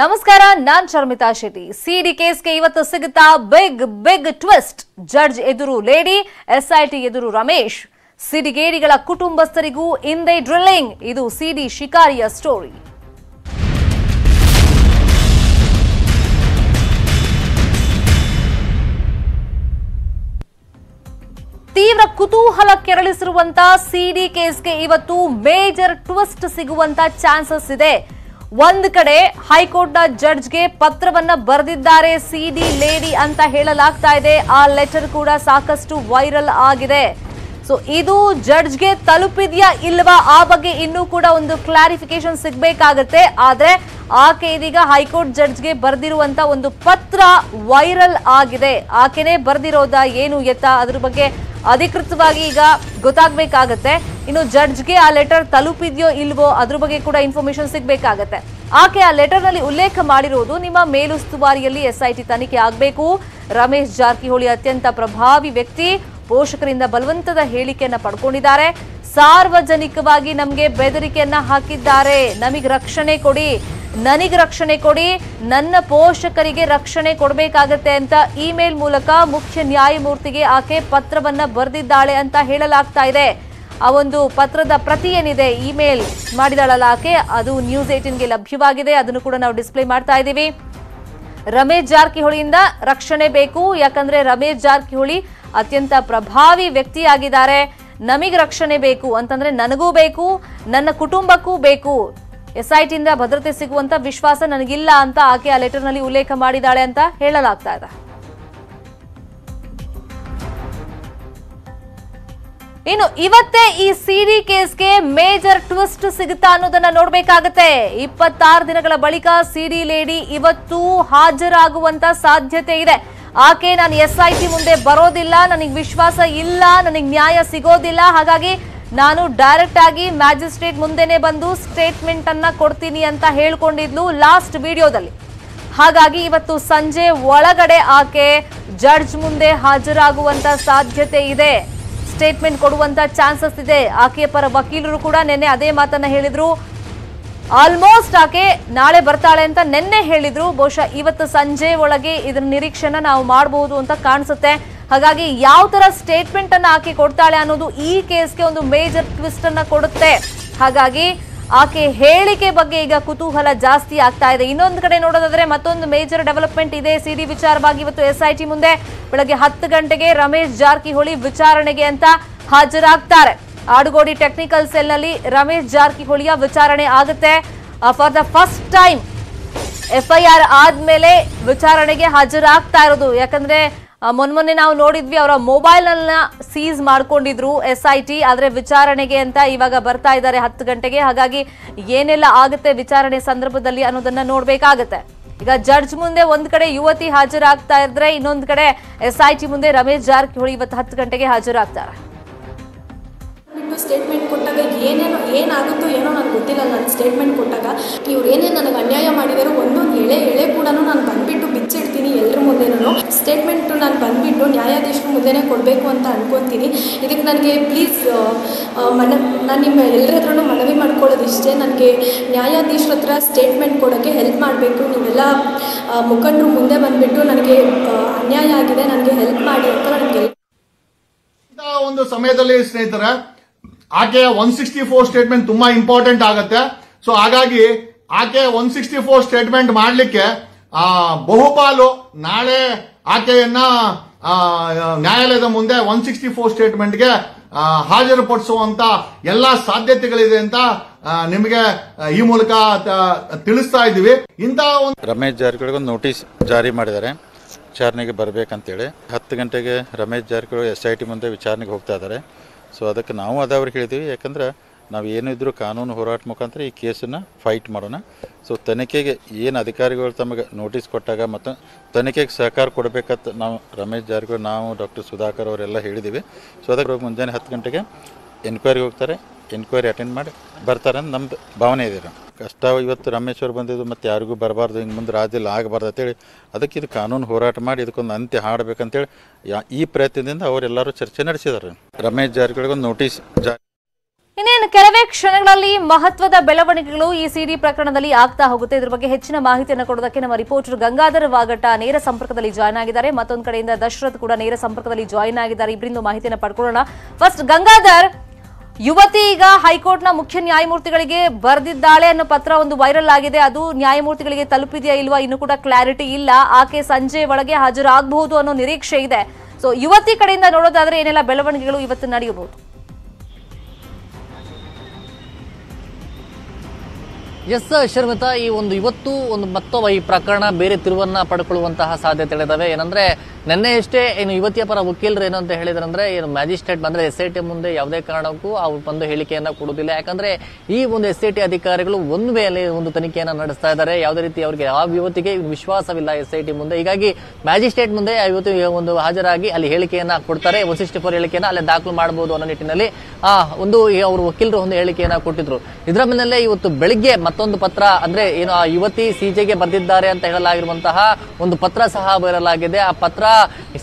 ನಮಸ್ಕಾರ, ನಾನು ಶರ್ಮಿತಾ ಶೆಟ್ಟಿ. ಸಿಡಿ ಕೇಸ್ಗೆ ಇವತ್ತು ಸಿಗುತ್ತಾ ಬಿಗ್ ಟ್ವಿಸ್ಟ್. ಜಡ್ಜ್ ಎದುರು ಲೇಡಿ, ಎಸ್ಐಟಿ ಎದುರು ರಮೇಶ್. ಸಿಡಿಗೇಡಿಗಳ ಕುಟುಂಬಸ್ಥರಿಗೂ ಇಂದೇ ಡ್ರಿಲ್ಲಿಂಗ್. ಇದು ಸಿಡಿ ಶಿಕಾರಿಯ ಸ್ಟೋರಿ. ತೀವ್ರ ಕುತೂಹಲ ಕೆರಳಿಸಿರುವಂತ ಸಿಡಿ ಕೇಸ್ಗೆ ಇವತ್ತು ಮೇಜರ್ ಟ್ವಿಸ್ಟ್ ಸಿಗುವಂತ ಚಾನ್ಸಸ್ ಇದೆ. ಒಂದ ಕಡೆ ಹೈಕೋರ್ಟ್ ನ ಜಡ್ಜ್ಗೆ ಪತ್ರವನ್ನ ಬರೆದಿದ್ದಾರೆ ಸಿಡಿ ಲೇಡಿ ಅಂತ ಹೇಳಲಾಗ್ತಾ ಇದೆ. ಆ ಲೆಟರ್ ಕೂಡ ಸಾಕಷ್ಟು ವೈರಲ್ ಆಗಿದೆ. ಸೊ ಇದು ಜಡ್ಜ್ಗೆ ತಲುಪಿದೆಯಾ ಇಲ್ವಾ ಆ ಬಗ್ಗೆ ಇನ್ನೂ ಕೂಡ ಒಂದು ಕ್ಲಾರಿಫಿಕೇಶನ್ ಸಿಗಬೇಕಾಗುತ್ತೆ. ಆದರೆ ಆಕೆ ಇದೀಗ ಹೈಕೋರ್ಟ್ ಜಡ್ಜ್ಗೆ ಬರೆದಿರುವಂತ ಒಂದು ಪತ್ರ ವೈರಲ್ ಆಗಿದೆ. ಆಕೆನೇ ಬರೆದಿರೋದಾ ಏನು ಎತ್ತ ಅದ್ರ ಬಗ್ಗೆ ಅಧಿಕೃತವಾಗಿ ಈಗ ಗೊತ್ತಾಗಬೇಕಾಗತ್ತೆ. ಇನ್ನು ಜಡ್ಜ್ಗೆ ಆ ಲೆಟರ್ ತಲುಪಿದೆಯೋ ಇಲ್ವೋ ಅದ್ರ ಬಗ್ಗೆ ಕೂಡ ಇನ್ಫಾರ್ಮೇಶನ್ ಸಿಗಬೇಕಾಗತ್ತೆ. ಆಕೆ ಆ ಲೆಟರ್ ನಲ್ಲಿ ಉಲ್ಲೇಖ ಮಾಡಿರೋದು, ನಿಮ್ಮ ಮೇಲುಸ್ತುವಾರಿಯಲ್ಲಿ ಎಸ್ಐಟಿ ತನಿಖೆ ಆಗಬೇಕು, ರಮೇಶ್ ಜಾರಕಿಹೊಳಿ ಅತ್ಯಂತ ಪ್ರಭಾವಿ ವ್ಯಕ್ತಿ, ಪೋಷಕರಿಂದ ಬಲವಂತದ ಹೇಳಿಕೆಯನ್ನ ಪಡ್ಕೊಂಡಿದ್ದಾರೆ, ಸಾರ್ವಜನಿಕವಾಗಿ ನಮಗೆ ಬೆದರಿಕೆಯನ್ನ ಹಾಕಿದ್ದಾರೆ, ನನಗೆ ರಕ್ಷಣೆ ಕೊಡಿ, ನನ್ನ ಪೋಷಕರಿಗೆ ರಕ್ಷಣೆ ಕೊಡಬೇಕಾಗತ್ತೆ ಅಂತ ಇಮೇಲ್ ಮೂಲಕ ಮುಖ್ಯ ನ್ಯಾಯಮೂರ್ತಿಗೆ ಆಕೆ ಪತ್ರವನ್ನ ಬರೆದಿದ್ದಾಳೆ ಅಂತ ಹೇಳಲಾಗ್ತಾ ಇದೆ. ಆ ಒಂದು ಪತ್ರದ ಪ್ರತಿ ಏನಿದೆ, ಇಮೇಲ್ ಮಾಡಿದಾಳಲ್ಲ ಆಕೆ, ಅದು News 18ಗೆ ಲಭ್ಯವಾಗಿದೆ. ಅದನ್ನು ಕೂಡ ನಾವು ಡಿಸ್ಪ್ಲೇ ಮಾಡ್ತಾ ಇದ್ದೀವಿ. ರಮೇಶ್ ಜಾರಕಿಹೊಳಿಯಿಂದ ರಕ್ಷಣೆ ಬೇಕು, ಯಾಕಂದ್ರೆ ರಮೇಶ್ ಜಾರಕಿಹೊಳಿ ಅತ್ಯಂತ ಪ್ರಭಾವಿ ವ್ಯಕ್ತಿಯಾಗಿದ್ದಾರೆ, ನಮಗೆ ರಕ್ಷಣೆ ಬೇಕು ಅಂತಂದ್ರೆ ನನಗೂ ಬೇಕು, ನನ್ನ ಕುಟುಂಬಕ್ಕೂ ಬೇಕು, ಎಸ್ಐಟಿಯಿಂದ ಭದ್ರತೆ ಸಿಗುವಂತ ವಿಶ್ವಾಸ ನನಗಿಲ್ಲ ಅಂತ ಆಕೆ ಆ ಲೆಟರ್ ನಲ್ಲಿ ಉಲ್ಲೇಖ ಮಾಡಿದಾಳೆ ಅಂತ ಹೇಳಲಾಗ್ತಾ ಇದೆ. ಇನ್ನು ಇವತ್ತೇ ಈ ಸಿಡಿ ಕೇಸ್ಗೆ ಮೇಜರ್ ಟ್ವಿಸ್ಟ್ ಸಿಗುತ್ತಾ ಅನ್ನೋದನ್ನ ನೋಡ್ಬೇಕಾಗತ್ತೆ. 26 ದಿನಗಳ ಬಳಿಕ ಸಿಡಿ ಲೇಡಿ ಇವತ್ತು ಹಾಜರಾಗುವಂತ ಸಾಧ್ಯತೆ ಇದೆ. ಆಕೆ ನಾನು ಎಸ್ಐಟಿ ಮುಂದೆ ಬರೋದಿಲ್ಲ, ನನಗೆ ವಿಶ್ವಾಸ ಇಲ್ಲ, ನನಗೆ ನ್ಯಾಯ ಸಿಗೋದಿಲ್ಲ, ಹಾಗಾಗಿ ನಾನು ಡೈರೆಕ್ಟ್ ಆಗಿ ಮ್ಯಾಜಿಸ್ಟ್ರೇಟ್ ಮುಂದೆನೆ ಬಂದು ಸ್ಟೇಟ್ಮೆಂಟ್ ಅನ್ನ ಕೊಡ್ತೀನಿ ಅಂತ ಹೇಳ್ಕೊಂಡಿದ್ಲು ಲಾಸ್ಟ್ ವಿಡಿಯೋದಲ್ಲಿ. ಹಾಗಾಗಿ ಇವತ್ತು ಸಂಜೆ ಒಳಗಡೆ ಆಕೆ ಜಡ್ಜ್ ಮುಂದೆ ಹಾಜರಾಗುವಂತ ಸಾಧ್ಯತೆ ಇದೆ, ಸ್ಟೇಟ್ಮೆಂಟ್ ಕೊಡುವಂತ ಚಾನ್ಸಸ್ ಇದೆ. ಆಕೆಯ ಪರ ವಕೀಲರು ಕೂಡ ನೆನ್ನೆ ಅದೇ ಮಾತನ್ನ ಹೇಳಿದ್ರು. ಆಲ್ಮೋಸ್ಟ್ ಆಕೆ ನಾಳೆ ಬರ್ತಾಳೆ ಅಂತ ನೆನ್ನೆ ಹೇಳಿದ್ರು. ಬಹುಶಃ ಇವತ್ತು ಸಂಜೆ ಒಳಗೆ ಇದರ ನಿರೀಕ್ಷೆನ ನಾವು ಮಾಡಬಹುದು ಅಂತ ಕಾಣಿಸುತ್ತೆ. ಹಾಗಾಗಿ ಯಾವ ತರ ಸ್ಟೇಟ್ಮೆಂಟ್ ಅನ್ನ ಆಕೆ ಕೊಡ್ತಾಳೆ ಅನ್ನೋದು ಈ ಕೇಸ್ಗೆ ಒಂದು ಮೇಜರ್ ಟ್ವಿಸ್ಟ್ ಅನ್ನ ಕೊಡುತ್ತೆ. ಹಾಗಾಗಿ ಆಕೆ ಹೇಳಿಕೆ ಬಗ್ಗೆ ಈಗ ಕುತೂಹಲ ಜಾಸ್ತಿ ಆಗ್ತಾ ಇದೆ. ಇನ್ನೊಂದು ಕಡೆ ನೋಡೋದಾದ್ರೆ ಮತ್ತೊಂದು ಮೇಜರ್ ಡೆವಲಪ್ಮೆಂಟ್ ಇದೆ ಸಿಡಿ ವಿಚಾರವಾಗಿ. ಇವತ್ತು ಎಸ್ಐಟಿ ಮುಂದೆ ಬೆಳಗ್ಗೆ 10 ಗಂಟೆಗೆ ರಮೇಶ್ ಜಾರಕಿಹೊಳಿ ವಿಚಾರಣೆಗೆ ಅಂತ ಹಾಜರಾಗ್ತಾರೆ. ಆಡುಗೋಡಿ ಟೆಕ್ನಿಕಲ್ ಸೆಲ್ ನಲ್ಲಿ ರಮೇಶ್ ಜಾರಕಿಹೊಳಿಯ ವಿಚಾರಣೆ ಆಗುತ್ತೆ. For the first time FIR ಆದ್ಮೇಲೆ ವಿಚಾರಣೆಗೆ ಹಾಜರಾಗ್ತಾ ಇರೋದು. ಯಾಕಂದ್ರೆ ಮೊನ್ನೆ ನಾವು ನೋಡಿದ್ವಿ, ಅವರ ಮೊಬೈಲ್ ಅನ್ನ ಸೀಸ್ ಮಾಡ್ಕೊಂಡಿದ್ರು SIT. ಆದ್ರೆ ವಿಚಾರಣೆಗೆ ಅಂತ ಇವಾಗ ಬರ್ತಾ ಇದ್ದಾರೆ 10 ಗಂಟೆಗೆ. ಹಾಗಾಗಿ ಏನೆಲ್ಲ ಆಗುತ್ತೆ ವಿಚಾರಣೆ ಸಂದರ್ಭದಲ್ಲಿ ಅನ್ನೋದನ್ನ ನೋಡ್ಬೇಕಾಗತ್ತೆ. ಈಗ ಜಡ್ಜ್ ಮುಂದೆ ಒಂದ್ ಕಡೆ ಯುವತಿ ಹಾಜರಾಗ್ತಾ ಇದ್ರೆ, ಇನ್ನೊಂದ್ ಕಡೆ SIT ಮುಂದೆ ರಮೇಶ್ ಜಾರಕಿಹೊಳಿ ಇವತ್ತು 10 ಗಂಟೆಗೆ ಹಾಜರಾಗ್ತಾರೆ. ಸ್ಟೇಟ್ಮೆಂಟ್ ಕೊಟ್ಟಾಗ ಏನಾಗುತ್ತೋ ಏನೋ ನನಗೆ ಗೊತ್ತಿಲ್ಲ. ನಾನು ಸ್ಟೇಟ್ಮೆಂಟ್ ಕೊಟ್ಟಾಗ ಇವ್ರು ಏನೇ ನನಗೆ ಅನ್ಯಾಯ ಮಾಡಿದಾರೋ ಒಂದೊಂದು ಎಳೆ ಕೂಡ ನಾನು ಬಂದ್ಬಿಟ್ಟು ಬಿಚ್ಚಿಡ್ತೀನಿ ಎಲ್ಲರ ಮುಂದೆ. ನಾನು ಸ್ಟೇಟ್ಮೆಂಟು ನಾನು ಬಂದ್ಬಿಟ್ಟು ನ್ಯಾಯಾಧೀಶರ ಮುಂದೆನೇ ಕೊಡಬೇಕು ಅಂತ ಅನ್ಕೊತೀನಿ. ಇದಕ್ಕೆ ನನಗೆ ಪ್ಲೀಸ್ ನಾನು ನಿಮ್ಮ ಎಲ್ಲರ ಹತ್ರನೂ ಮನವಿ ಮಾಡ್ಕೊಳ್ಳೋದು ಇಷ್ಟೇ, ನನಗೆ ನ್ಯಾಯಾಧೀಶರ ಹತ್ರ ಸ್ಟೇಟ್ಮೆಂಟ್ ಕೊಡೋಕ್ಕೆ ಹೆಲ್ಪ್ ಮಾಡಬೇಕು. ನೀವೆಲ್ಲ ಮುಖಂಡರು ಮುಂದೆ ಬಂದುಬಿಟ್ಟು ನನಗೆ ಅನ್ಯಾಯ ಆಗಿದೆ, ನನಗೆ ಹೆಲ್ಪ್ ಮಾಡಿ ಅಂತ ನನಗೆ ಒಂದು ಸಮಯದಲ್ಲಿ ಸ್ನೇಹಿತರ ಆಕೆಯ 164 ಸ್ಟೇಟ್ಮೆಂಟ್ ತುಂಬಾ ಇಂಪಾರ್ಟೆಂಟ್ ಆಗುತ್ತೆ. ಸೊ ಹಾಗಾಗಿ ಆಕೆ 164 ಸ್ಟೇಟ್ಮೆಂಟ್ ಮಾಡಲಿಕ್ಕೆ ಬಹುಪಾಲು ನಾಳೆ ಆಕೆಯನ್ನ ನ್ಯಾಯಾಲಯದ ಮುಂದೆ 164 ಸ್ಟೇಟ್ಮೆಂಟ್ಗೆ ಹಾಜರುಪಡಿಸುವಂತ ಎಲ್ಲ ಸಾಧ್ಯತೆಗಳಿದೆ ಅಂತ ನಿಮಗೆ ಈ ಮೂಲಕ ತಿಳಿಸ್ತಾ ಇದ್ದೀವಿ. ಇಂತಹ ಒಂದು ರಮೇಶ್ ಜಾರಕಿಹೊಳಿಗೆ ನೋಟಿಸ್ ಜಾರಿ ಮಾಡಿದ್ದಾರೆ ವಿಚಾರಣೆಗೆ ಬರಬೇಕಂತೇಳಿ. 10 ಗಂಟೆಗೆ ರಮೇಶ್ ಜಾರಕಿಹೊಳಿ SIT ಮುಂದೆ ವಿಚಾರಣೆಗೆ ಹೋಗ್ತಾ ಇದ್ದಾರೆ. ಸೊ ಅದಕ್ಕೆ ನಾವು ಅದವ್ರಿಗೆ ಹೇಳಿದ್ದೀವಿ, ಯಾಕಂದ್ರೆ ನಾವು ಏನಿದ್ರು ಕಾನೂನು ಹೋರಾಟ ಮುಖಾಂತರ ಈ ಕೇಸನ್ನು ಫೈಟ್ ಮಾಡೋಣ. ಸೊ ತನಿಖೆಗೆ ಏನು ಅಧಿಕಾರಿಗಳು ತಮಗೆ ನೋಟಿಸ್ ಕೊಟ್ಟಾಗ ಮತ್ತು ತನಿಖೆಗೆ ಸಹಕಾರ ಕೊಡಬೇಕಂತ ನಾವು ರಮೇಶ್ ಜಾರಕಿಹೊಳಿ, ನಾವು ಡಾಕ್ಟರ್ ಸುಧಾಕರ್ ಅವರೆಲ್ಲ ಹೇಳಿದ್ದೀವಿ. ಸೊ ಅದಕ್ಕೆ ಮುಂಜಾನೆ 10 ಗಂಟೆಗೆ ಎನ್ಕ್ವೈರಿಗೆ ಹೋಗ್ತಾರೆ, ಎನ್ಕ್ವೈರಿ ಅಟೆಂಡ್ ಮಾಡಿ ಬರ್ತಾರೆ ಅಂತ ನಮ್ಮದು ಭಾವನೆ ಇದ್ದೀರ. ಕಷ್ಟ ಇವತ್ತು ರಮೇಶ್ ಅವರು ಬಂದಿದ್ದು, ಮತ್ತು ಯಾರಿಗೂ ಬರಬಾರ್ದು, ಹಿಂಗೆ ಮುಂದೆ ರಾಜ್ಯದಲ್ಲಿ ಆಗಬಾರ್ದು ಅಂತೇಳಿ ಅದಕ್ಕೆ ಇದು ಕಾನೂನು ಹೋರಾಟ ಮಾಡಿ ಇದಕ್ಕೊಂದು ಅಂತ್ಯ ಹಾಡಬೇಕಂತೇಳಿ ಈ ಪ್ರಯತ್ನದಿಂದ ಅವರೆಲ್ಲರೂ ಚರ್ಚೆ ನಡೆಸಿದ್ದಾರೆ. ರಮೇಶ್ ಜಾರಕಿಹೊಳಿಗೊಂದು ನೋಟಿಸ್ ಜಾರಿ ಇನ್ನೇನು ಕೆಲವೇ ಕ್ಷಣಗಳಲ್ಲಿ ಮಹತ್ವದ ಬೆಳವಣಿಗೆಗಳು ಈ ಸಿಡಿ ಪ್ರಕರಣದಲ್ಲಿ ಆಗ್ತಾ ಹೋಗುತ್ತೆ. ಇದರ ಬಗ್ಗೆ ಹೆಚ್ಚಿನ ಮಾಹಿತಿಯನ್ನು ಕೊಡೋದಕ್ಕೆ ನಮ್ಮ ರಿಪೋರ್ಟರ್ ಗಂಗಾಧರ ವಾಗಟ ನೇರ ಸಂಪರ್ಕದಲ್ಲಿ ಜಾಯಿನ್ ಆಗಿದ್ದಾರೆ. ಮತ್ತೊಂದು ಕಡೆಯಿಂದ ದಶರಥ್ ಕೂಡ ನೇರ ಸಂಪರ್ಕದಲ್ಲಿ ಜಾಯಿನ್ ಆಗಿದ್ದಾರೆ. ಇಬ್ಬರಿಂದ ಮಾಹಿತಿಯನ್ನು ಪಡೆಕೊಳ್ಳೋಣ. ಫಸ್ಟ್ ಗಂಗಾಧರ್, ಯುವತಿ ಈಗ ಹೈಕೋರ್ಟ್ನ ಮುಖ್ಯ ನ್ಯಾಯಮೂರ್ತಿಗಳಿಗೆ ಬರೆದಿದ್ದಾಳೆ ಅನ್ನೋ ಪತ್ರ ಒಂದು ವೈರಲ್ ಆಗಿದೆ. ಅದು ನ್ಯಾಯಮೂರ್ತಿಗಳಿಗೆ ತಲುಪಿದೆಯಾ ಇಲ್ವಾ ಇನ್ನೂ ಕೂಡ ಕ್ಲಾರಿಟಿ ಇಲ್ಲ. ಆಕೆ ಸಂಜೆ ಒಳಗೆ ಹಾಜರಾಗಬಹುದು ಅನ್ನೋ ನಿರೀಕ್ಷೆ ಇದೆ. ಸೊ ಯುವತಿ ಕಡೆಯಿಂದ ನೋಡೋದಾದ್ರೆ ಏನೆಲ್ಲ ಬೆಳವಣಿಗೆಗಳು ಇವತ್ತು ನಡೆಯಬಹುದು? ಎಸ್ ಶರ್ಮಿತಾ, ಈ ಒಂದು ಇವತ್ತು ಒಂದು ಮತ್ತೊಬ್ಬ ಈ ಪ್ರಕರಣ ಬೇರೆ ತಿರುವನ್ನು ಪಡ್ಕೊಳ್ಳುವಂತಹ ಸಾಧ್ಯತೆಗಳಿದ್ದಾವೆ. ಏನಂದರೆ ನಿನ್ನೆಯಷ್ಟೇ ಏನು ಯುವತಿಯ ಪರ ವಕೀಲರು ಏನು ಅಂತ ಹೇಳಿದ್ರಂದ್ರೆ, ಏನು ಮ್ಯಾಜಿಸ್ಟ್ರೇಟ್ ಬಂದರೆ SIT ಮುಂದೆ ಯಾವುದೇ ಕಾರಣಕ್ಕೂ ಅವ್ರು ಬಂದು ಹೇಳಿಕೆಯನ್ನು ಕೊಡುವುದಿಲ್ಲ. ಯಾಕಂದರೆ ಈ ಒಂದು SIT ಅಧಿಕಾರಿಗಳು ಒಂದು ವೇಳೆ ಒಂದು ತನಿಖೆಯನ್ನು ನಡೆಸ್ತಾ ಇದ್ದಾರೆ. ಯಾವುದೇ ರೀತಿ ಅವರಿಗೆ ಆ ಯುವತಿಗೆ ವಿಶ್ವಾಸವಿಲ್ಲ SIT ಮುಂದೆ. ಹೀಗಾಗಿ ಮ್ಯಾಜಿಸ್ಟ್ರೇಟ್ ಮುಂದೆ ಆ ಯುವತಿ ಒಂದು ಹಾಜರಾಗಿ ಅಲ್ಲಿ ಹೇಳಿಕೆಯನ್ನು ಕೊಡ್ತಾರೆ. 164 ಹೇಳಿಕೆಯನ್ನು ಅಲ್ಲೇ ದಾಖಲು ಮಾಡಬಹುದು ಅನ್ನೋ ನಿಟ್ಟಿನಲ್ಲಿ ಆ ಒಂದು ಅವ್ರ ವಕೀಲರು ಒಂದು ಹೇಳಿಕೆಯನ್ನು ಕೊಟ್ಟಿದ್ರು. ಇದರ ಮೇಲೆ ಇವತ್ತು ಬೆಳಿಗ್ಗೆ ಮತ್ತೊಂದು ಪತ್ರ, ಅಂದ್ರೆ ಏನು ಆ ಯುವತಿ ಸಿಜೆಗೆ ಬರೆದಿದ್ದಾರೆ ಅಂತ ಹೇಳಲಾಗಿರುವಂತಹ ಒಂದು ಪತ್ರ ಸಹ ಬರಲಾಗಿದೆ. ಆ ಪತ್ರ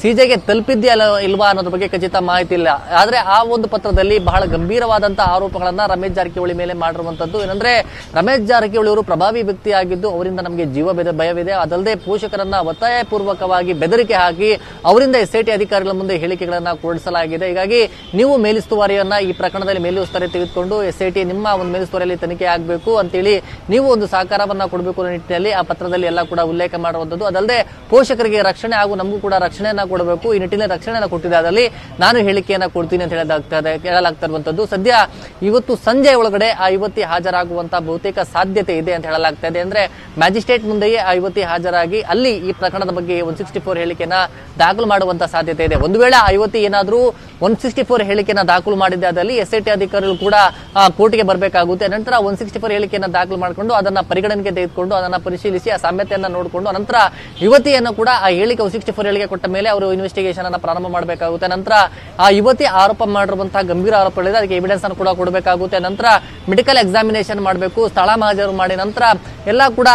ಸಿಜೆಗೆ ತಲುಪಿದ್ಯಾ ಇಲ್ವಾ ಅನ್ನೋದ್ರ ಬಗ್ಗೆ ಖಚಿತ ಮಾಹಿತಿ ಇಲ್ಲ. ಆದ್ರೆ ಆ ಒಂದು ಪತ್ರದಲ್ಲಿ ಬಹಳ ಗಂಭೀರವಾದಂತಹ ಆರೋಪಗಳನ್ನ ರಮೇಶ್ ಜಾರಕಿಹೊಳಿ ಮೇಲೆ ಮಾಡಿರುವಂತದ್ದು. ಏನಂದ್ರೆ ರಮೇಶ್ ಜಾರಕಿಹೊಳಿ ಅವರು ಪ್ರಭಾವಿ ವ್ಯಕ್ತಿ ಆಗಿದ್ದು ಅವರಿಂದ ನಮಗೆ ಜೀವ ಭಯವಿದೆ, ಅದಲ್ಲದೆ ಪೋಷಕರನ್ನ ಒತ್ತಾಯ ಪೂರ್ವಕವಾಗಿ ಬೆದರಿಕೆ ಹಾಕಿ ಅವರಿಂದ SIT ಅಧಿಕಾರಿಗಳ ಮುಂದೆ ಹೇಳಿಕೆಗಳನ್ನ ಕೊಡಿಸಲಾಗಿದೆ. ಹೀಗಾಗಿ ನೀವು ಮೇಲುಸ್ತುವಾರಿಯನ್ನ ಈ ಪ್ರಕರಣದಲ್ಲಿ ಮೇಲುಸ್ತುವಾರಿ ತೆಗೆದುಕೊಂಡು SIT ನಿಮ್ಮ ಒಂದು ಮೇಲುಸ್ತುವಾರಿಯಲ್ಲಿ ತನಿಖೆ ಆಗಬೇಕು ಅಂತೇಳಿ ನೀವು ಒಂದು ಸಹಕಾರವನ್ನ ಕೊಡಬೇಕು ಅನ್ನೋ ನಿಟ್ಟಿನಲ್ಲಿ ಆ ಪತ್ರದಲ್ಲಿ ಎಲ್ಲ ಕೂಡ ಉಲ್ಲೇಖ ಮಾಡುವಂಥದ್ದು. ಅದಲ್ಲದೆ ಪೋಷಕರಿಗೆ ರಕ್ಷಣೆ ಹಾಗೂ ನಮಗೂ ಕೂಡ ರಕ್ಷಣೆಯನ್ನ ಕೊಡಬೇಕು, ಈ ನಿಟ್ಟಿನಲ್ಲಿ ರಕ್ಷಣೆಯನ್ನು ಕೊಟ್ಟಿದೆ. ಅದರಲ್ಲಿ ನಾನು ಹೇಳಿಕೆಯನ್ನ ಕೊಡ್ತೀನಿ ಅಂತ ಹೇಳಲಾಗ್ತಾ ಇರುವಂತದ್ದು. ಸದ್ಯ ಇವತ್ತು ಸಂಜೆ ಒಳಗಡೆ ಆ ಯುವತಿ ಹಾಜರಾಗುವಂತಹ ಬಹುತೇಕ ಸಾಧ್ಯತೆ ಇದೆ ಅಂತ ಹೇಳಲಾಗ್ತಾ ಇದೆ. ಅಂದ್ರೆ ಮ್ಯಾಜಿಸ್ಟ್ರೇಟ್ ಮುಂದೆಯೇ ಆ ಯುವತಿ ಹಾಜರಾಗಿ ಅಲ್ಲಿ ಈ ಪ್ರಕರಣದ ಬಗ್ಗೆ 164 ಹೇಳಿಕೆಯನ್ನ ದಾಖಲು ಮಾಡುವಂತಹ ಸಾಧ್ಯತೆ ಇದೆ. ಒಂದು ವೇಳೆ ಆ ಯುವತಿ ಏನಾದ್ರೂ 164 ಹೇಳಿಕೆಯನ್ನ ದಾಖಲು ಮಾಡಿದ್ದೆ ಅದರಲ್ಲಿ SIT ಅಧಿಕಾರಿಗಳು ಕೂಡ ಕೋರ್ಟ್ಗೆ ಬರಬೇಕಾಗುತ್ತೆ. ನಂತರ 164 ಹೇಳಿಕೆಯನ್ನ ದಾಖಲು ಮಾಡಿಕೊಂಡು ಅದನ್ನ ಪರಿಗಣನೆಗೆ ತೆಗೆದುಕೊಂಡು ಅದನ್ನ ಪರಿಶೀಲಿಸಿ ಆ ಸಾಮ್ಯತೆಯನ್ನ ನೋಡಿಕೊಂಡು ನಂತರ ಯುವತಿಯನ್ನು ಕೂಡ ಆ ಹೇಳಿಕೆ 164 ಹೇಳಿಕೆ ಕೊಟ್ಟ ಮೇಲೆ ಅವರು ಇನ್ವೆಸ್ಟಿಗೇಷನ್ ಅನ್ನ ಪ್ರಾರಂಭ ಮಾಡಬೇಕಾಗುತ್ತೆ. ನಂತರ ಆ ಯುವತಿ ಆರೋಪ ಮಾಡಿರುವಂತಹ ಗಂಭೀರ ಆರೋಪಗಳಿದೆ, ಅದಕ್ಕೆ ಎವಿಡೆನ್ಸ್ ಅನ್ನು ಕೂಡ ಕೊಡಬೇಕಾಗುತ್ತೆ. ನಂತರ ಮೆಡಿಕಲ್ ಎಕ್ಸಾಮಿನೇಷನ್ ಮಾಡಬೇಕು, ಸ್ಥಳ ಮಹಾಜರು ಮಾಡಿ ನಂತರ ಎಲ್ಲ ಕೂಡ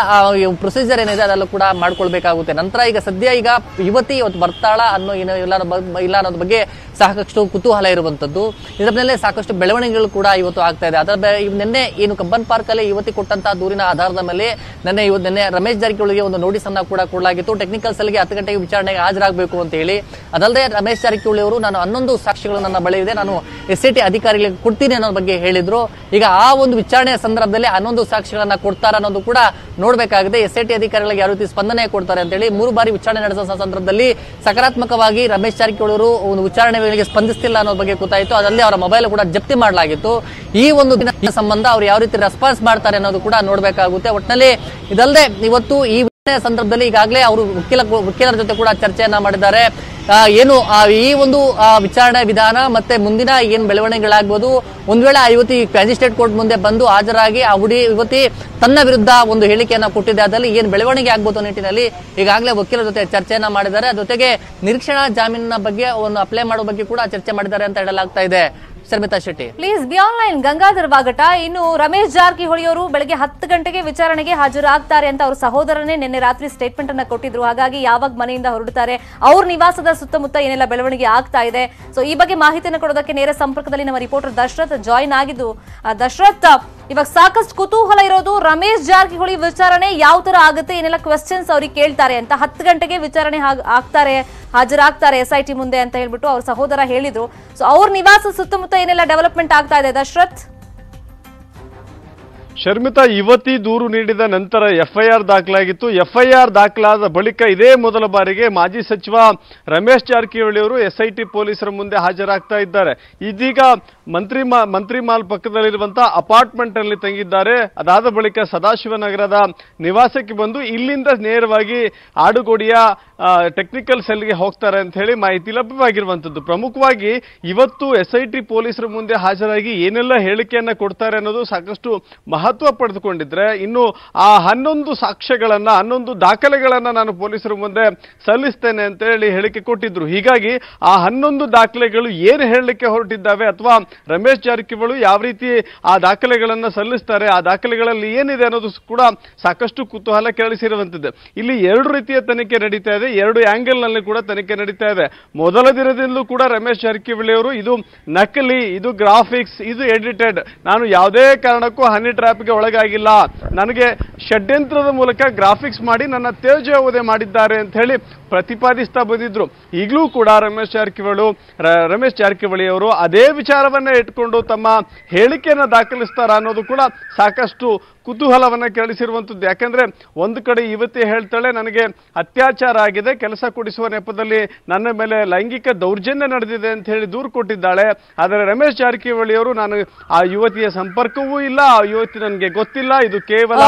ಪ್ರೊಸೀಜರ್ ಏನಿದೆ ಅದೆಲ್ಲ ಕೂಡ ಮಾಡ್ಕೊಳ್ಬೇಕಾಗುತ್ತೆ. ನಂತರ ಈಗ ಸದ್ಯ ಈಗ ಯುವತಿ ಇವತ್ತು ಬರ್ತಾಳ ಅನ್ನೋ ಏನೋ ಇಲ್ಲ ಅನ್ನೋದ್ರ ಬಗ್ಗೆ ಸಾಕಷ್ಟು ಕುತೂಹಲ ಇರುವಂತದ್ದು. ಇದರ ಮೇಲೆ ಸಾಕಷ್ಟು ಬೆಳವಣಿಗೆಗಳು ಕೂಡ ಇವತ್ತು ಆಗ್ತಾ ಇದೆ. ಅದರ ನಿನ್ನೆ ಏನು ಕಬ್ಬನ್ ಪಾರ್ಕ್ ಅಲ್ಲಿ ಯುವತಿ ಕೊಟ್ಟಂತಹ ದೂರಿನ ಆಧಾರದ ಮೇಲೆ ನಿನ್ನೆ ರಮೇಶ್ ಜಾರಕಿಹೊಳಿಗೆ ಒಂದು ನೋಟಿಸ್ ಅನ್ನ ಕೂಡ ಕೊಡಲಾಗಿತ್ತು. ಟೆಕ್ನಿಕಲ್ ಸೆಲ್ಗೆ 10 ಗಂಟೆಗೆ ವಿಚಾರಣೆಗೆ ಹಾಜರಾಗಬೇಕು ಅಂತ ಹೇಳಿ. ಅದಲ್ಲದೆ ರಮೇಶ್ ಜಾರಕಿಹೊಳಿ ಅವರು ನಾನು 11 ಸಾಕ್ಷಿಗಳು ನನ್ನ ಬಳಿ ಇದೆ, ನಾನು SIT ಅಧಿಕಾರಿಗಳಿಗೆ ಕೊಡ್ತೀನಿ ಅನ್ನೋ ಬಗ್ಗೆ ಹೇಳಿದ್ರು. ಈಗ ಆ ಒಂದು ವಿಚಾರಣೆಯ ಸಂದರ್ಭದಲ್ಲಿ 11 ಸಾಕ್ಷಿಗಳನ್ನ ಕೊಡ್ತಾರ ಅನ್ನೋದು ಕೂಡ ನೋಡ್ಬೇಕಾಗಿದೆ. SIT ಅಧಿಕಾರಿಗಳಿಗೆ ಯಾವ ರೀತಿ ಸ್ಪಂದನೆ ಕೊಡ್ತಾರೆ ಅಂತ ಹೇಳಿ 3 ಬಾರಿ ವಿಚಾರಣೆ ನಡೆಸುವ ಸಂದರ್ಭದಲ್ಲಿ ಸಕಾರಾತ್ಮಕವಾಗಿ ರಮೇಶ್ ಜಾರಕಿಹೊಳಿ ಅವರು ಒಂದು ವಿಚಾರಣೆಗಳಿಗೆ ಸ್ಪಂದಿಸ್ತಿಲ್ಲ ಅನ್ನೋ ಬಗ್ಗೆ ಗೊತ್ತಾಯಿತು. ಅದಲ್ಲದೆ ಅವರ ಮೊಬೈಲ್ ಕೂಡ ಜಪ್ತಿ ಮಾಡಲಾಗಿತ್ತು. ಈ ಒಂದು ದಿನ ಸಂಬಂಧ ಅವ್ರು ಯಾವ ರೀತಿ ರೆಸ್ಪಾನ್ಸ್ ಮಾಡ್ತಾರೆ ಅನ್ನೋದು ಕೂಡ ನೋಡ್ಬೇಕಾಗುತ್ತೆ. ಒಟ್ಟಿನಲ್ಲಿ ಇದಲ್ಲದೆ ಇವತ್ತು ಈ ಸಂದರ್ಭದಲ್ಲಿ ಈಗಾಗಲೇ ಅವರು ವಕೀಲರ ಜೊತೆ ಕೂಡ ಚರ್ಚೆಯನ್ನ ಮಾಡಿದ್ದಾರೆ. ಏನು ಈ ಒಂದು ವಿಚಾರಣೆ ವಿಧಾನ ಮತ್ತೆ ಮುಂದಿನ ಏನ್ ಬೆಳವಣಿಗೆಗಳಾಗ್ಬೋದು, ಒಂದ್ ವೇಳೆ ಆ ಯುವತಿ ಮ್ಯಾಜಿಸ್ಟ್ರೇಟ್ ಕೋರ್ಟ್ ಮುಂದೆ ಬಂದು ಹಾಜರಾಗಿ ಆ ಯುವತಿ ತನ್ನ ವಿರುದ್ಧ ಒಂದು ಹೇಳಿಕೆಯನ್ನ ಕೊಟ್ಟಿದೆ ಅದರಲ್ಲಿ ಏನ್ ಬೆಳವಣಿಗೆ ಆಗ್ಬೋದು ನಿಟ್ಟಿನಲ್ಲಿ ಈಗಾಗಲೇ ವಕೀಲರ ಜೊತೆ ಚರ್ಚೆಯನ್ನ ಮಾಡಿದ್ದಾರೆ. ಜೊತೆಗೆ ನಿರೀಕ್ಷಣಾ ಜಾಮೀನಿನ ಬಗ್ಗೆ ಒಂದು ಅಪ್ಲೈ ಮಾಡೋ ಬಗ್ಗೆ ಕೂಡ ಚರ್ಚೆ ಮಾಡಿದ್ದಾರೆ ಅಂತ ಹೇಳಲಾಗ್ತಾ ಇದೆ. Sharmitha Shetty, please be online. Gangadhar Vagata, ಇನ್ನು ರಮೇಶ್ ಜಾರಕಿಹೊಳಿ ಅವರು ಬೆಳಗ್ಗೆ 10 ಗಂಟೆಗೆ ವಿಚಾರಣೆಗೆ ಹಾಜರಾಗ್ತಾರೆ ಅಂತ ಅವ್ರ ಸಹೋದರನೇ ನಿನ್ನೆ ರಾತ್ರಿ ಸ್ಟೇಟ್ಮೆಂಟ್ ಅನ್ನ ಕೊಟ್ಟಿದ್ರು. ಹಾಗಾಗಿ ಯಾವಾಗ ಮನೆಯಿಂದ ಹೊರಡ್ತಾರೆ, ಅವ್ರ ನಿವಾಸದ ಸುತ್ತಮುತ್ತ ಏನೆಲ್ಲ ಬೆಳವಣಿಗೆ ಆಗ್ತಾ ಇದೆ, ಸೊ ಈ ಬಗ್ಗೆ ಮಾಹಿತಿಯನ್ನು ಕೊಡೋದಕ್ಕೆ ನೇರ ಸಂಪರ್ಕದಲ್ಲಿ ನಮ್ಮ ರಿಪೋರ್ಟರ್ ದಶರಥ್ ಜಾಯಿನ್ ಆಗಿದ್ದು. ದಶರಥ್, ಇವಾಗ ಸಾಕಷ್ಟು ಕುತೂಹಲ ಇರೋದು ರಮೇಶ್ ಜಾರಕಿಹೊಳಿ ವಿಚಾರಣೆ ಯಾವ ತರ ಆಗುತ್ತೆ, ಏನೆಲ್ಲ ಕ್ವೆಶ್ಚನ್ಸ್ ಅವ್ರಿಗೆ ಕೇಳ್ತಾರೆ ಅಂತ. 10 ಗಂಟೆಗೆ ವಿಚಾರಣೆ ಹಾಜರಾಗ್ತಾರೆ SIT ಮುಂದೆ ಅಂತ ಹೇಳ್ಬಿಟ್ಟು ಅವ್ರ ಸಹೋದರ ಹೇಳಿದ್ರು. ಸೊ ಅವ್ರ ನಿವಾಸ ಸುತ್ತಮುತ್ತ ಏನೆಲ್ಲ ಡೆವಲಪ್ಮೆಂಟ್ ಆಗ್ತಾ ಇದೆ ದಶರಥ್? ಶರ್ಮಿತಾ, ಯುವತಿ ದೂರು ನೀಡಿದ ನಂತರ FIR ದಾಖಲಾಗಿತ್ತು. FIR ದಾಖಲಾದ ಬಳಿಕ ಇದೇ ಮೊದಲ ಬಾರಿಗೆ ಮಾಜಿ ಸಚಿವ ರಮೇಶ್ ಜಾರಕಿಹೊಳಿ ಅವರು SIT ಪೊಲೀಸರ ಮುಂದೆ ಹಾಜರಾಗ್ತಾ ಇದ್ದಾರೆ. ಇದೀಗ ಮಂತ್ರಿಮಾಲ್ ಪಕ್ಕದಲ್ಲಿರುವಂತಹ ಅಪಾರ್ಟ್ಮೆಂಟ್ ನಲ್ಲಿ ತಂಗಿದ್ದಾರೆ. ಅದಾದ ಬಳಿಕ ಸದಾಶಿವನಗರದ ನಿವಾಸಕ್ಕೆ ಬಂದು ಇಲ್ಲಿಂದ ನೇರವಾಗಿ ಆಡುಗೋಡಿಯ ಟೆಕ್ನಿಕಲ್ ಸೆಲ್ಗೆ ಹೋಗ್ತಾರೆ ಅಂತ ಹೇಳಿ ಮಾಹಿತಿ ಲಭ್ಯವಾಗಿರುವಂಥದ್ದು. ಪ್ರಮುಖವಾಗಿ ಇವತ್ತು SIT ಪೊಲೀಸರ ಮುಂದೆ ಹಾಜರಾಗಿ ಏನೆಲ್ಲ ಹೇಳಿಕೆಯನ್ನ ಕೊಡ್ತಾರೆ ಅನ್ನೋದು ಸಾಕಷ್ಟು ಮಹತ್ವ ಪಡೆದುಕೊಂಡಿದ್ರೆ, ಇನ್ನು ಆ 11 ದಾಖಲೆಗಳನ್ನ ನಾನು ಪೊಲೀಸರ ಮುಂದೆ ಸಲ್ಲಿಸ್ತೇನೆ ಅಂತ ಹೇಳಿ ಹೇಳಿಕೆ ಕೊಟ್ಟಿದ್ರು. ಹೀಗಾಗಿ ಆ 11 ದಾಖಲೆಗಳು ಏನು ಹೇಳಲಿಕ್ಕೆ ಹೊರಟಿದ್ದಾವೆ ಅಥವಾ ರಮೇಶ್ ಜಾರಕಿಹೊಳಿ ಯಾವ ರೀತಿ ಆ ದಾಖಲೆಗಳನ್ನು ಸಲ್ಲಿಸುತ್ತಾರೆ ಆ ದಾಖಲೆಗಳಲ್ಲಿ ಏನಿದೆ ಅನ್ನೋದು ಕೂಡ ಸಾಕಷ್ಟು ಕುತೂಹಲ ಕೆರಳಿಸಿರುವಂತಿದೆ ಇಲ್ಲಿ ಎರಡು ರೀತಿಯ ತನಿಕೆ ನಡೆಯುತ್ತಾ ಇದೆ ಎರಡು ಆಂಗಲ್ ನಲ್ಲಿ ಕೂಡ ತನಿಕೆ ನಡೆಯುತ್ತಾ ಇದೆ ಮೊದಲ ದಿನದಿಂದಲೂ ಕೂಡ ರಮೇಶ್ ಜಾರಕಿಹೊಳಿ ಅವರು ಇದು ನಕಲಿ ಇದು ಗ್ರಾಫಿಕ್ಸ್ ಇದು ಎಡಿಟೆಡ್ ನಾನು ಯಾವುದೇ ಕಾರಣಕ್ಕೂ ಹನಿ ಟ್ರಾಪ್ ಗೆ ಒಳಗಾಗಿಲ್ಲ ನನಗೆ ಷಡ್ಯಂತ್ರದ ಮೂಲಕ ಗ್ರಾಫಿಕ್ಸ್ ಮಾಡಿ ನನ್ನ ತೇಜೋವಧೆ ಮಾಡಿದ್ದಾರೆ ಅಂತ ಹೇಳಿ ಪ್ರತಿಪಾದಿಸುತ್ತಾ ಬಂದಿದ್ರು ಈಗಲೂ ಕೂಡ ರಮೇಶ್ ಜಾರಕಿಹೊಳಿ ಅವರು ಅದೇ ವಿಚಾರವನ್ನ ಇಟ್ಟುಕೊಂಡು ತಮ್ಮ ಹೇಳಿಕೆಯನ್ನು ದಾಖಲಿಸುತ್ತಾರೆ ಅನ್ನೋದು ಕೂಡ ಸಾಕಷ್ಟು ಕುತೂಹಲವನ್ನ ಕೆರಳಿಸಿರುವಂತದ್ದು ಯಾಕಂದ್ರೆ ಒಂದು ಕಡೆ ಇವತ್ತೇ ಹೇಳ್ತಾಳೆ ನನಗೆ ಅತ್ಯಾಚಾರ ಆಗಿದೆ ಕೆಲಸ ಕೊಡಿಸುವ ನೆಪದಲ್ಲಿ ನನ್ನ ಮೇಲೆ ಲೈಂಗಿಕ ದೌರ್ಜನ್ಯ ನಡೆದಿದೆ ಅಂತ ಹೇಳಿ ದೂರು ಕೊಟ್ಟಿದ್ದಾಳೆ ಆದರೆ ರಮೇಶ್ ಜಾರಕಿಹೊಳಿ ಅವರು ನಾನು ಆ ಯುವತಿಯ ಸಂಪರ್ಕವೂ ಇಲ್ಲ ಆ ಯುವತಿ ನನಗೆ ಗೊತ್ತಿಲ್ಲ ಇದು ಕೇವಲ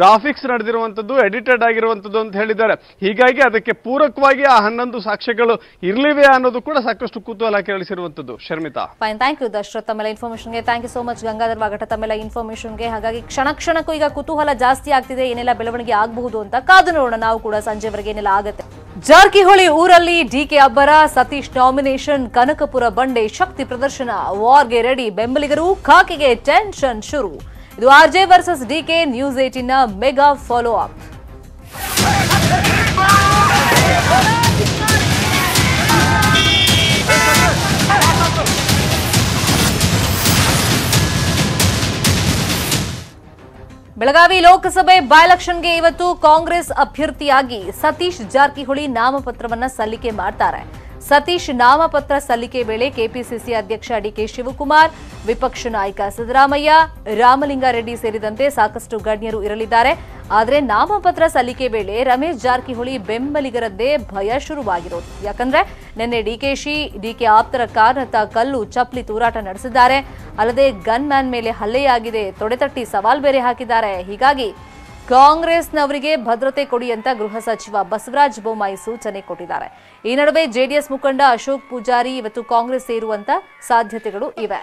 ಗ್ರಾಫಿಕ್ಸ್ ನಡೆದಿರುವಂತದ್ದು ಎಡಿಟೆಡ್ ಆಗಿರುವಂತದ್ದು ಅಂತ ಹೇಳಿದ್ದಾರೆ ಹೀಗಾಗಿ ಅದಕ್ಕೆ ಪೂರಕವಾಗಿ ಆ 11 ಸಾಕ್ಷ್ಯಗಳು ಇರಲಿವೆ ಅನ್ನೋದು ಕೂಡ ಸಾಕಷ್ಟು ಕುತೂಹಲ ಕೆರಳಿಸಿರುವಂತದ್ದು Sharmitha fine thank you Darshana ತಮ್ಮೆಲ್ಲ ಇನ್ಫಾರ್ಮೇಶನ್ ಗೆ thank you so much Gangadhar Vagata ತಮ್ಮೆಲ್ಲ ಇನ್ಫಾರ್ಮೇಶನ್ ಗೆ ಹಾಗಾಗಿ ಕ್ಷಣ ಈಗ ಕುತೂಹಲ ಜಾಸ್ತಿ ಆಗ್ತಿದೆ ಏನೆಲ್ಲ ಬೆಳವಣಿಗೆ ಆಗಬಹುದು ಅಂತ ಕಾದು ನೋಡೋಣ ನಾವು ಕೂಡ ಸಂಜೆವರೆಗೆ ಏನೆಲ್ಲ ಆಗುತ್ತೆ ಜಾರಕಿಹೊಳಿ ಊರಲ್ಲಿ ಡಿಕೆ ಅಬ್ಬರ ಸತೀಶ್ ನಾಮಿನೇಷನ್ ಕನಕಪುರ ಬಂಡೆ ಶಕ್ತಿ ಪ್ರದರ್ಶನ ವಾರ್ಗೆ ರೆಡಿ ಬೆಂಬಲಿಗರು ಖಾಕಿಗೆ ಟೆನ್ಷನ್ ಶುರು ಇದು ಆರ್ಜೆ ವರ್ಸಸ್ ಡಿಕೆ ನ್ಯೂಸ್ 18 ನ mega follow up Belagavi Lok Sabha ಬೈಲೆಕ್ಷನ್ಗೆ ಇವತ್ತು ಕಾಂಗ್ರೆಸ್ ಅಭ್ಯರ್ಥಿಯಾಗಿ ಸತೀಶ್ ಜಾರಕಿಹೊಳಿ ನಾಮಪತ್ರವನ್ನ ಸಲ್ಲಿಕೆ ಮಾಡ್ತಾರೆ ಸತೀಶ್ ನಾಮಪತ್ರ ಸಲ್ಲಿಕೆ ವೇಳೆ ಕೆಪಿಸಿಸಿ ಅಧ್ಯಕ್ಷ ಡಿಕೆ ಶಿವಕುಮಾರ್ ವಿಪಕ್ಷ ನಾಯಕ ಸಿದ್ದರಾಮಯ್ಯ ರಾಮಲಿಂಗಾರೆಡ್ಡಿ ಸೇರಿದಂತೆ ಸಾಕಷ್ಟು ಗಣ್ಯರು ಇರಲಿದ್ದಾರೆ ಆದರೆ ನಾಮಪತ್ರ ಸಲ್ಲಿಕೆ ವೇಳೆ ರಮೇಶ್ ಜಾರಕಿಹೊಳಿ ಬೆಂಬಲಿಗರದ್ದೇ ಭಯ ಶುರುವಾಗಿರೋದು ಯಾಕಂದ್ರೆ ನಿನ್ನೆ ಡಿಕೆ ಆಪ್ತರ ಕಾರ್ನತ್ತ ಕಲ್ಲು ಚಪ್ಪಲಿ ತೂರಾಟ ನಡೆಸಿದ್ದಾರೆ ಅಲ್ಲದೆ ಗನ್ ಮ್ಯಾನ್ ಮೇಲೆ ಹಲ್ಲೆಯಾಗಿದೆ ತೊಡೆತಟ್ಟಿ ಸವಾಲ್ ಬೇರೆ ಹಾಕಿದ್ದಾರೆ ಹೀಗಾಗಿ ಕಾಂಗ್ರೆಸ್ನವರಿಗೆ ಭದ್ರತೆ ಕೊಡಿ ಅಂತ ಗೃಹ ಸಚಿವ ಬಸವರಾಜ ಬೊಮ್ಮಾಯಿ ಸೂಚನೆ ಕೊಟ್ಟಿದ್ದಾರೆ ಈ ನಡುವೆ ಜೆಡಿಎಸ್ ಮುಖಂಡ ಅಶೋಕ್ ಪೂಜಾರಿ ಇವತ್ತು ಕಾಂಗ್ರೆಸ್ ಸೇರುವಂತ ಸಾಧ್ಯತೆಗಳು ಇವೆ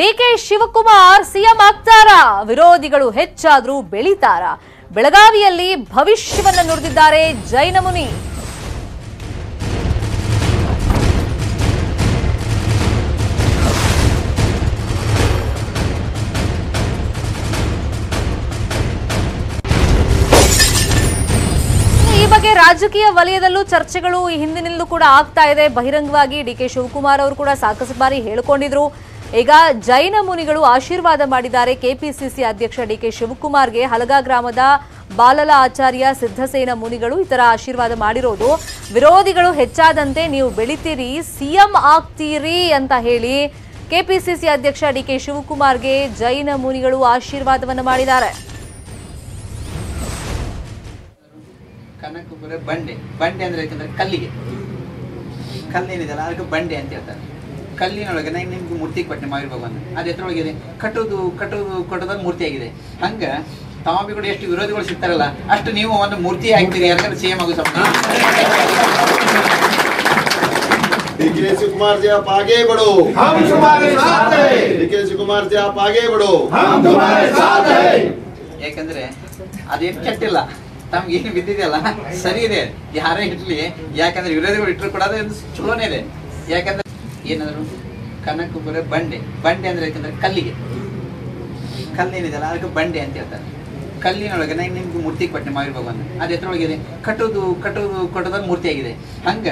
ಡಿಕೆ ಶಿವಕುಮಾರ್ ಸಿಎಂ ಆಗ್ತಾರಾ ವಿರೋಧಿಗಳು ಹೆಚ್ಚಾದರೂ ಬೆಳೀತಾರಾ ಬೆಳಗಾವಿಯಲ್ಲಿ ಭವಿಷ್ಯವನ್ನು ನುಡಿದಿದ್ದಾರೆ ಜೈನಮುನಿ ಈ ಬಗ್ಗೆ ರಾಜಕೀಯ ವಲಯದಲ್ಲೂ ಚರ್ಚೆಗಳು ಈ ಹಿಂದಿನಿಂದಲೂ ಕೂಡ ಆಗ್ತಾ ಇದೆ ಬಹಿರಂಗವಾಗಿ ಡಿಕೆ ಶಿವಕುಮಾರ್ ಅವರು ಕೂಡ ಸಾಕಷ್ಟು ಬಾರಿ ಹೇಳಿಕೊಂಡಿದ್ರು ಈಗ ಜೈನ ಮುನಿಗಳು ಆಶೀರ್ವಾದ ಮಾಡಿದ್ದಾರೆ ಕೆಪಿಸಿಸಿ ಅಧ್ಯಕ್ಷ ಡಿಕೆ ಶಿವಕುಮಾರ್ಗೆ ಹಲಗಾ ಗ್ರಾಮದ ಬಾಲಲ ಆಚಾರ್ಯ ಸಿದ್ಧಸೇನ ಮುನಿಗಳು ಇತರ ಆಶೀರ್ವಾದ ಮಾಡಿರೋದು ವಿರೋಧಿಗಳು ಹೆಚ್ಚಾದಂತೆ ನೀವು ಬೆಳಿತೀರಿ ಸಿಎಂ ಆಗ್ತೀರಿ ಅಂತ ಹೇಳಿ ಕೆಪಿಸಿಸಿ ಅಧ್ಯಕ್ಷ ಡಿಕೆ ಶಿವಕುಮಾರ್ಗೆ ಜೈನ ಮುನಿಗಳು ಆಶೀರ್ವಾದವನ್ನು ಮಾಡಿದ್ದಾರೆ ಕನಕಪುರ ಬಂಡೆ ಬಂಡೆ ಅಂದ್ರೆ ಯಾಕಂದ್ರೆ ಕಲ್ಲಿಗೆ ಕಲ್ಲೇನಿದೆಲ್ಲ ಅದಕ್ಕೆ ಬಂಡೆ ಅಂತ ಹೇಳ್ತಾರೆ ಕಲ್ಲಿನೊಳಗೆ ನಾನು ನಿಮ್ಗೆ ಮೂರ್ತಿ ಕೊಟ್ಟೆ ಮಹಾವೀರ ಭಗವಾನ್ ಅದು ಎತ್ತರೊಳಗಿದೆ ಕಟ್ಟೋದು ಮೂರ್ತಿ ಆಗಿದೆ ಹಂಗ ತಾವಿಗಳು ಎಷ್ಟು ವಿರೋಧಿಗಳು ಸಿಗ್ತಾರಲ್ಲ ಅಷ್ಟು ನೀವು ಒಂದು ಮೂರ್ತಿ ಆಗ್ತೀರಿ ಯಾಕಂದ್ರೆ ಸಿಎಂ ಆಗೋ ಸಪೋರ್ಟ್ ಡಿಕೆ ಶಿವಕುಮಾರ್ ಜಿ आप आगे बढ़ो हम तुम्हारे साथ हैं ಡಿಕೆ ಶಿವಕುಮಾರ್ ಜಿ आप आगे बढ़ो हम तुम्हारे साथ हैं ಯಾಕಂದ್ರೆ ಅದೇನು ಕೆಟ್ಟಿಲ್ಲ ತಮ್ಗೆ ಏನು ಬಿದ್ದಿದೆಯಲ್ಲ ಸರಿ ಇದೆ ಯಾರೇ ಇಟ್ಲಿ ಯಾಕಂದ್ರೆ ವಿರೋಧಿಗಳು ಇಟ್ಟರು ಕೂಡ ಅದು ಚಲೋನೇ ಇದೆ ಯಾಕಂದ್ರೆ ಏನಾದ್ರು ಕನಕಪುರ ಬಂಡೆ ಬಂಡೆ ಅಂದ್ರೆ ಯಾಕಂದ್ರೆ ಕಲ್ಲಿಗೆ ಕಲ್ಲೇನಿದೆಲ್ಲ ಅದಕ್ಕೆ ಬಂಡೆ ಅಂತ ಹೇಳ್ತಾರೆ ಕಲ್ಲಿನೊಳಗೆ ನಾನು ನಿಮ್ಗೆ ಮೂರ್ತಿ ಕೊಟ್ಟೆ ಮಹಾವೀರ ಭಗವಾನ್ ಅದು ಎತ್ತರೊಳಗಿದೆ ಕಟ್ಟೋದು ಮೂರ್ತಿ ಆಗಿದೆ ಹಂಗ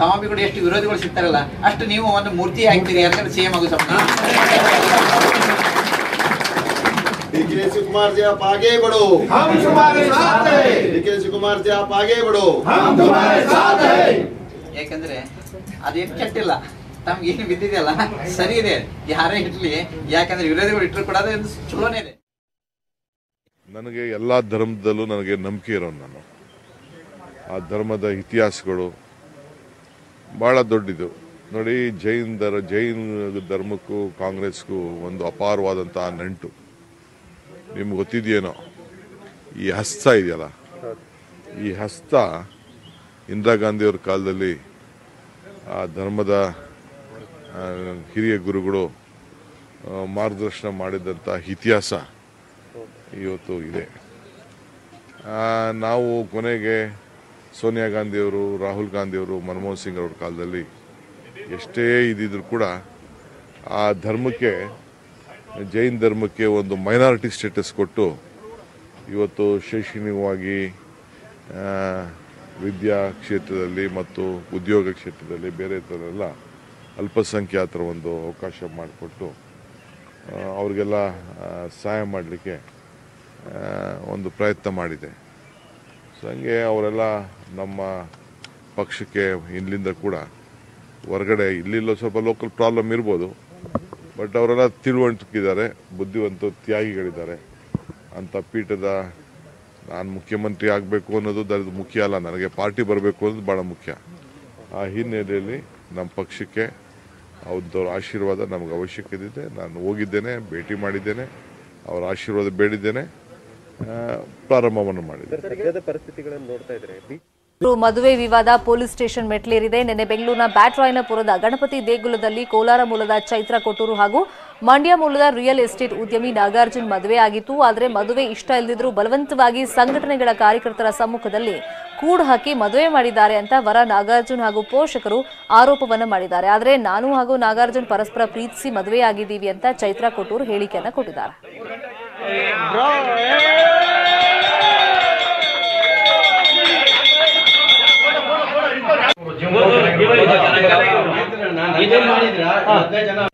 ತಾವಿಗಳು ಎಷ್ಟು ವಿರೋಧಿಗಳು ಸಿಗ್ತಾರಲ್ಲ ಅಷ್ಟು ನೀವು ಒಂದು ಮೂರ್ತಿ ಆಗ್ತೀರಿ ಯಾಕಂದ್ರೆ ಸಿಎಂ ಆಗೋ ಸಪೋರ್ಟ್ ಡಿಕೆ ಶಿವಕುಮಾರ್ ಜಿ आप आगे बढ़ो हम तुम्हारे साथ हैं ಡಿಕೆ ಶಿವಕುಮಾರ್ ಜಿ आप आगे बढ़ो हम तुम्हारे साथ हैं ಯಾಕಂದ್ರೆ ಅದೇನು ಕೆಟ್ಟಿಲ್ಲ ತಮ್ಗೆ ಏನು ಬಿದ್ದಿದೆಯಲ್ಲ ಸರಿ ಇದೆ ಯಾರೇ ಇಟ್ಲಿ ಯಾಕಂದ್ರೆ ವಿರೋಧಿಗಳು ಇಟ್ಟರು ಕೂಡ ಅದು ಚಲೋನೇ ಇದೆ ನನಗೆ ಎಲ್ಲ ಧರ್ಮದಲ್ಲೂ ನನಗೆ ನಂಬಿಕೆ ಇರೋನು ನಾನು ಆ ಧರ್ಮದ ಇತಿಹಾಸಗಳು ಭಾಳ ದೊಡ್ಡದು ನೋಡಿ ಜೈನ್ ಧರ್ಮಕ್ಕೂ ಕಾಂಗ್ರೆಸ್ಗೂ ಒಂದು ಅಪಾರವಾದಂತಹ ನಂಟು ನಿಮ್ಗೆ ಗೊತ್ತಿದೆಯೇನೋ ಈ ಹಸ್ತ ಇದೆಯಲ್ಲ ಈ ಹಸ್ತ ಇಂದಿರಾ ಗಾಂಧಿಯವ್ರ ಕಾಲದಲ್ಲಿ ಆ ಧರ್ಮದ ಹಿರಿಯ ಗುರುಗಳು मार्गदर्शन ಮಾಡಿದಂತ ಇತಿಹಾಸ ಇವತ್ತು ಇದೆ। ನಾವು ಕೊನೆಗೆ ಸೋನಿಯಾ ಗಾಂಧಿ ಅವರು, ರಾಹುಲ್ ಗಾಂಧಿ ಅವರು, ಮನಮೋಹನ್ ಸಿಂಗ್ ಅವರ ಕಾಲದಲ್ಲಿ ಎಷ್ಟೇ ಇದ್ದಿದ್ರು ಕೂಡ ಆ ಧರ್ಮಕ್ಕೆ, ಜೈನ ಧರ್ಮಕ್ಕೆ ಒಂದು ಮೈನಾರಿಟಿ ಸ್ಟೇಟಸ್ ಕೊಟ್ಟು ಇವತ್ತು ಶೈಕ್ಷಣಿಕವಾಗಿ ವಿದ್ಯಾ ಕ್ಷೇತ್ರದಲ್ಲಿ ಮತ್ತು ಉದ್ಯೋಗ ಕ್ಷೇತ್ರದಲ್ಲಿ ಬೇರೆ ಥರಲ್ಲ ಅಲ್ಪಸಂಖ್ಯಾತರ ಒಂದು ಅವಕಾಶ ಮಾಡಿಕೊಟ್ಟು ಅವರಿಗೆಲ್ಲ ಸಹಾಯ ಮಾಡಲಿಕ್ಕೆ ಒಂದು ಪ್ರಯತ್ನ ಮಾಡಿದೆ। ಸೊ ಹಂಗೆ ಅವರೆಲ್ಲ ನಮ್ಮ ಪಕ್ಷಕ್ಕೆ ಇಲ್ಲಿಂದ ಕೂಡ ಹೊರಗಡೆ ಇಲ್ಲಿಲ್ಲ, ಸ್ವಲ್ಪ ಲೋಕಲ್ ಪ್ರಾಬ್ಲಮ್ ಇರ್ಬೋದು, ಬಟ್ ಅವರೆಲ್ಲ ತಿಳುವಳಿಕಿದ್ದಾರೆ, ಬುದ್ಧಿವಂತ ತ್ಯಾಗಿಗಳಿದ್ದಾರೆ ಅಂತ ಪೀಠದ ನಾನು ಮುಖ್ಯಮಂತ್ರಿ ಆಗಬೇಕು ಅನ್ನೋದು ಅದರದ್ದು ಮುಖ್ಯ ಅಲ್ಲ, ನನಗೆ ಪಾರ್ಟಿ ಬರಬೇಕು ಅನ್ನೋದು ಭಾಳ ಮುಖ್ಯ। ಆ ಹಿನ್ನೆಲೆಯಲ್ಲಿ ನಮ್ಮ ಪಕ್ಷಕ್ಕೆ ಅವ್ರದ್ದವ್ರ ಆಶೀರ್ವಾದ ನಮಗೆ ಅವಶ್ಯಕತೆ ಇದೆ। ನಾನು ಹೋಗಿದ್ದೇನೆ, ಭೇಟಿ ಮಾಡಿದ್ದೇನೆ, ಅವರ ಆಶೀರ್ವಾದ ಬೇಡಿದ್ದೇನೆ, ಪ್ರಾರಂಭವನ್ನು ಮಾಡಿದ್ದೇನೆ। ಮದುವೆ ವಿವಾದ ಪೊಲೀಸ್ ಸ್ಟೇಷನ್ ಮೆಟ್ಲೇರಿದೆ। ನಿನ್ನೆ ಬೆಂಗಳೂರಿನ ಬ್ಯಾಟ್ರಾಯನಪುರದ ಗಣಪತಿ ದೇಗುಲದಲ್ಲಿ ಕೋಲಾರ ಮೂಲದ ಚೈತ್ರ ಕೊಟ್ಟೂರು ಹಾಗೂ ಮಂಡ್ಯ ಮೂಲದ ರಿಯಲ್ ಎಸ್ಟೇಟ್ ಉದ್ಯಮಿ ನಾಗಾರ್ಜುನ್ ಮದುವೆ ಆಗಿತ್ತು. ಆದರೆ ಮದುವೆ ಇಷ್ಟ ಇಲ್ಲದಿದ್ದರೂ ಬಲವಂತವಾಗಿ ಸಂಘಟನೆಗಳ ಕಾರ್ಯಕರ್ತರ ಸಮ್ಮುಖದಲ್ಲಿ ಕೂಡ್ ಹಾಕಿ ಮದುವೆ ಮಾಡಿದ್ದಾರೆ ಅಂತ ವರ ನಾಗಾರ್ಜುನ್ ಹಾಗೂ ಪೋಷಕರು ಆರೋಪವನ್ನು ಮಾಡಿದ್ದಾರೆ. ಆದರೆ ನಾನು ಹಾಗೂ ನಾಗಾರ್ಜುನ್ ಪರಸ್ಪರ ಪ್ರೀತಿಸಿ ಮದುವೆಯಾಗಿದ್ದೀವಿ ಅಂತ ಚೈತ್ರ ಕೊಟ್ಟೂರು ಹೇಳಿಕೆಯನ್ನು ಕೊಟ್ಟಿದ್ದಾರೆ. ಜನ